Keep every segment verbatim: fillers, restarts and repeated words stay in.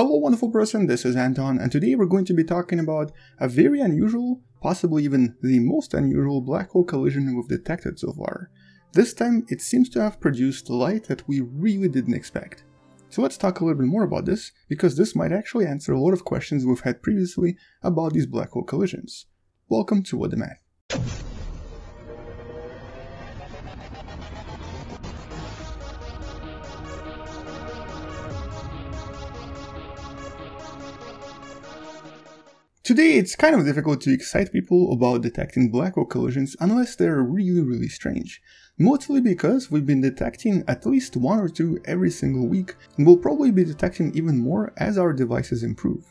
Hello wonderful person, this is Anton, and today we're going to be talking about a very unusual, possibly even the most unusual black hole collision we've detected so far. This time it seems to have produced light that we really didn't expect. So let's talk a little bit more about this, because this might actually answer a lot of questions we've had previously about these black hole collisions. Welcome to What Da Math. Today it's kind of difficult to excite people about detecting black hole collisions unless they're really really strange, mostly because we've been detecting at least one or two every single week, and we'll probably be detecting even more as our devices improve.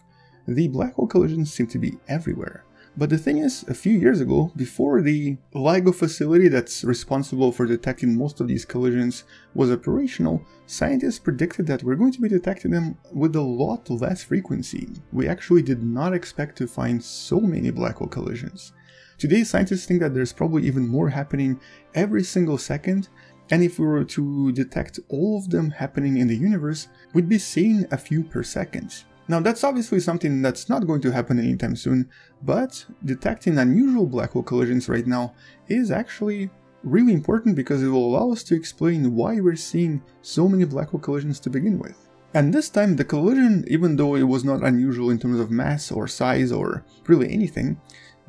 The black hole collisions seem to be everywhere. But the thing is, a few years ago, before the LIGO facility that's responsible for detecting most of these collisions was operational, scientists predicted that we're going to be detecting them with a lot less frequency. We actually did not expect to find so many black hole collisions. Today, scientists think that there's probably even more happening every single second, and if we were to detect all of them happening in the universe, we'd be seeing a few per second. Now that's obviously something that's not going to happen anytime soon, but detecting unusual black hole collisions right now is actually really important because it will allow us to explain why we're seeing so many black hole collisions to begin with. And this time the collision, even though it was not unusual in terms of mass or size or really anything,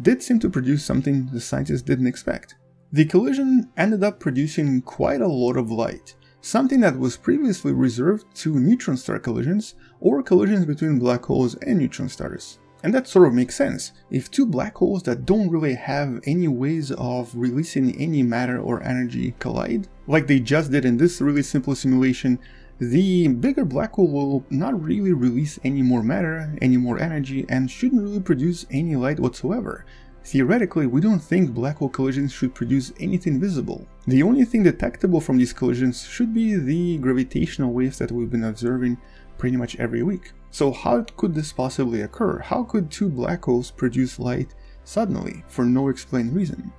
did seem to produce something the scientists didn't expect. The collision ended up producing quite a lot of light. Something that was previously reserved to neutron star collisions or collisions between black holes and neutron stars. And that sort of makes sense. If two black holes that don't really have any ways of releasing any matter or energy collide, like they just did in this really simple simulation, the bigger black hole will not really release any more matter, any more energy, and shouldn't really produce any light whatsoever. Theoretically, we don't think black hole collisions should produce anything visible. The only thing detectable from these collisions should be the gravitational waves that we've been observing pretty much every week. So how could this possibly occur? How could two black holes produce light suddenly, for no explained reason?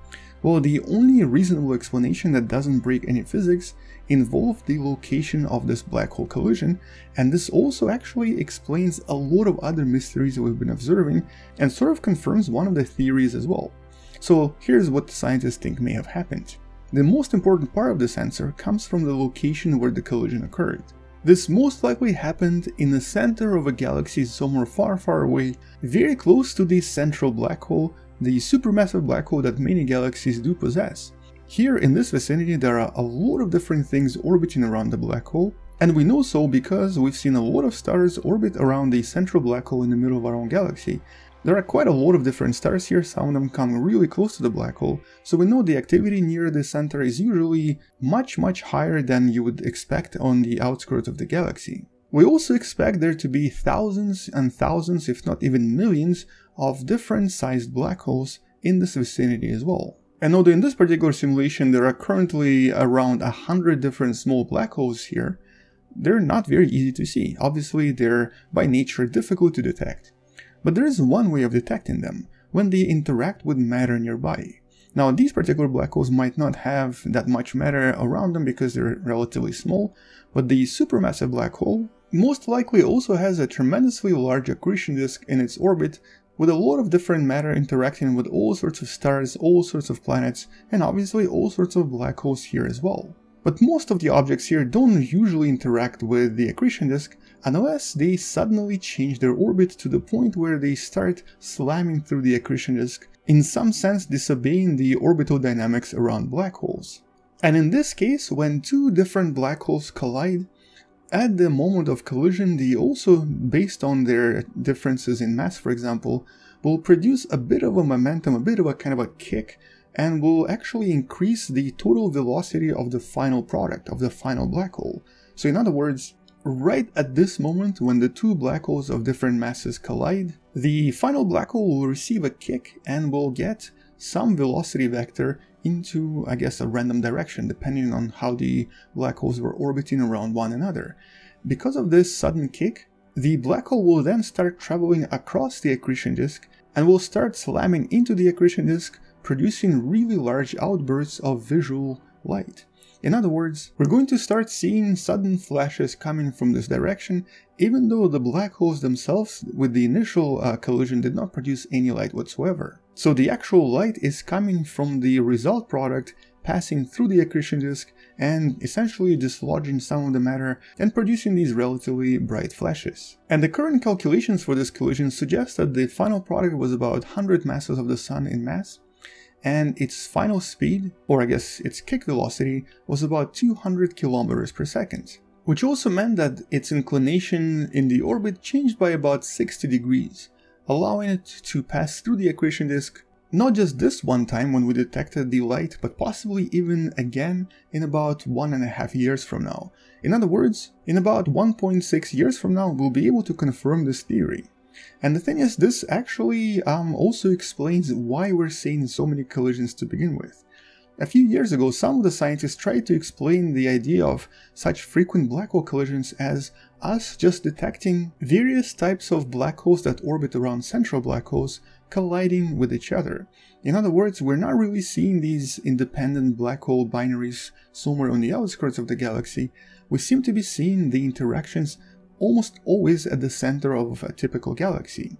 Well, the only reasonable explanation that doesn't break any physics involved the location of this black hole collision, and this also actually explains a lot of other mysteries we've been observing and sort of confirms one of the theories as well. So here's what the scientists think may have happened. The most important part of this answer comes from the location where the collision occurred. This most likely happened in the center of a galaxy somewhere far, far away, very close to the central black hole, the supermassive black hole that many galaxies do possess. Here in this vicinity there are a lot of different things orbiting around the black hole, and we know so because we've seen a lot of stars orbit around the central black hole in the middle of our own galaxy. There are quite a lot of different stars here, some of them come really close to the black hole, so we know the activity near the center is usually much much higher than you would expect on the outskirts of the galaxy. We also expect there to be thousands and thousands, if not even millions, of different sized black holes in this vicinity as well. And although in this particular simulation there are currently around a hundred different small black holes here, they're not very easy to see. Obviously they're by nature difficult to detect. But there is one way of detecting them, when they interact with matter nearby. Now, these particular black holes might not have that much matter around them because they're relatively small, but the supermassive black hole most likely also has a tremendously large accretion disk in its orbit, with a lot of different matter interacting with all sorts of stars, all sorts of planets, and obviously all sorts of black holes here as well. But most of the objects here don't usually interact with the accretion disk unless they suddenly change their orbit to the point where they start slamming through the accretion disk, in some sense disobeying the orbital dynamics around black holes. And in this case, when two different black holes collide, at the moment of collision they also, based on their differences in mass for example, will produce a bit of a momentum, a bit of a kind of a kick, and will actually increase the total velocity of the final product, of the final black hole. So in other words, right at this moment when the two black holes of different masses collide, the final black hole will receive a kick and will get some velocity vector into, I guess, a random direction depending on how the black holes were orbiting around one another. Because of this sudden kick, the black hole will then start traveling across the accretion disk and will start slamming into the accretion disk, producing really large outbursts of visual light. In other words, we're going to start seeing sudden flashes coming from this direction, even though the black holes themselves with the initial uh, collision did not produce any light whatsoever. So the actual light is coming from the result product passing through the accretion disk and essentially dislodging some of the matter and producing these relatively bright flashes. And the current calculations for this collision suggest that the final product was about one hundred masses of the Sun in mass, and its final speed, or I guess its kick velocity, was about two hundred kilometers per second, which also meant that its inclination in the orbit changed by about sixty degrees, allowing it to pass through the accretion disk not just this one time when we detected the light, but possibly even again in about one and a half years from now. In other words, in about one point six years from now, we'll be able to confirm this theory. And the thing is, this actually um, also explains why we're seeing so many collisions to begin with. A few years ago, some of the scientists tried to explain the idea of such frequent black hole collisions as us just detecting various types of black holes that orbit around central black holes colliding with each other. In other words, we're not really seeing these independent black hole binaries somewhere on the outskirts of the galaxy. We seem to be seeing the interactions almost always at the center of a typical galaxy.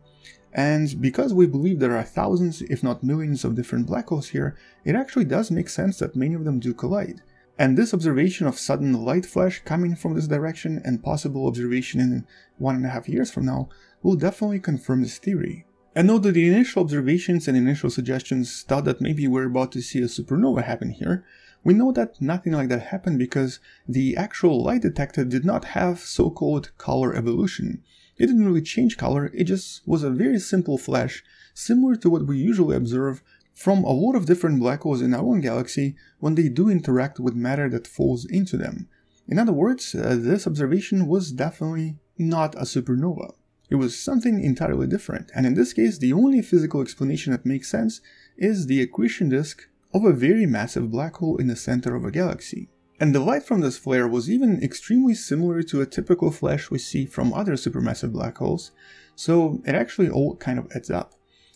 And because we believe there are thousands, if not millions, of different black holes here, it actually does make sense that many of them do collide. And this observation of sudden light flash coming from this direction and possible observation in one and a half years from now will definitely confirm this theory. And although the initial observations and initial suggestions thought that maybe we're about to see a supernova happen here, we know that nothing like that happened because the actual light detected did not have so-called color evolution. It didn't really change color, it just was a very simple flash, similar to what we usually observe from a lot of different black holes in our own galaxy when they do interact with matter that falls into them. In other words, uh, this observation was definitely not a supernova. It was something entirely different, and in this case, the only physical explanation that makes sense is the accretion disk of a very massive black hole in the center of a galaxy. And the light from this flare was even extremely similar to a typical flash we see from other supermassive black holes, so it actually all kind of adds up.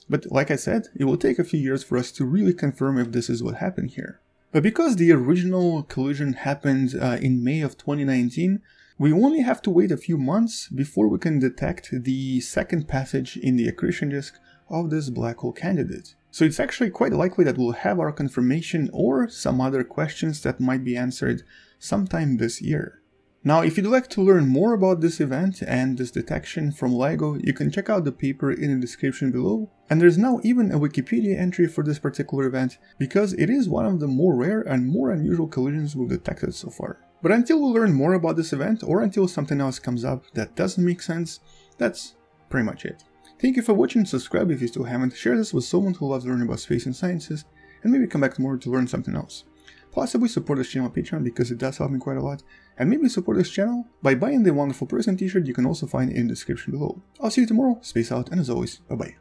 But like I said, it will take a few years for us to really confirm if this is what happened here. But because the original collision happened uh, in May of twenty nineteen, we only have to wait a few months before we can detect the second passage in the accretion disk of this black hole candidate. So it's actually quite likely that we'll have our confirmation or some other questions that might be answered sometime this year. Now, if you'd like to learn more about this event and this detection from LIGO, you can check out the paper in the description below. And there's now even a Wikipedia entry for this particular event because it is one of the more rare and more unusual collisions we've detected so far. But until we learn more about this event or until something else comes up that doesn't make sense, that's pretty much it. Thank you for watching, subscribe if you still haven't, share this with someone who loves learning about space and sciences, and maybe come back tomorrow to learn something else. Possibly support this channel on Patreon because it does help me quite a lot, and maybe support this channel by buying the Wonderful Person t-shirt you can also find in the description below. I'll see you tomorrow, space out, and as always, bye bye.